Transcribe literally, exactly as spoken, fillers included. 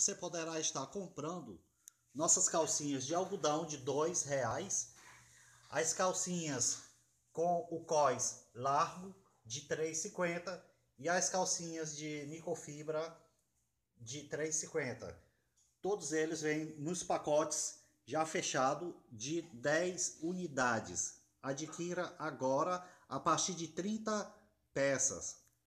você poderá estar comprando nossas calcinhas de algodão de dois reais, as calcinhas com o cós largo de três reais e cinquenta centavos e as calcinhas de microfibra de três reais e cinquenta centavos. Todos eles vêm nos pacotes já fechado de dez unidades. Adquira agora a partir de trinta peças.